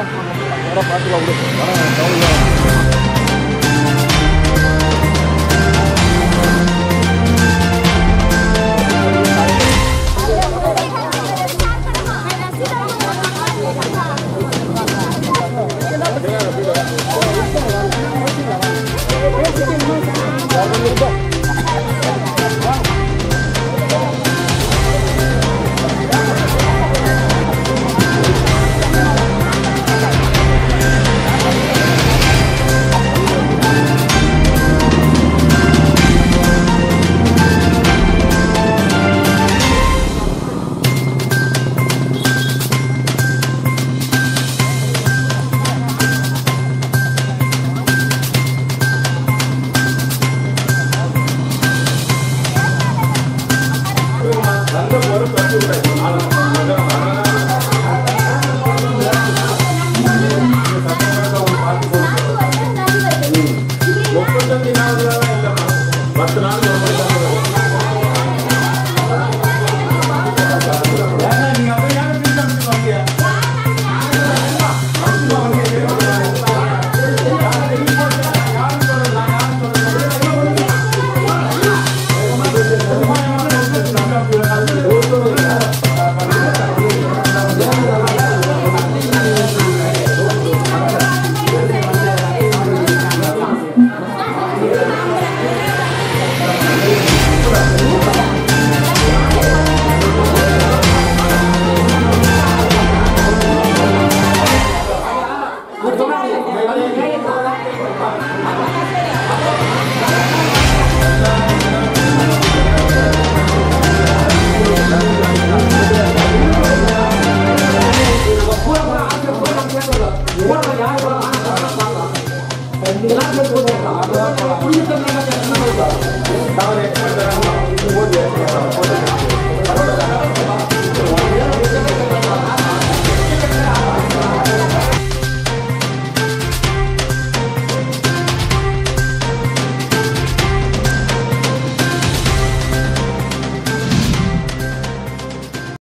Gracias.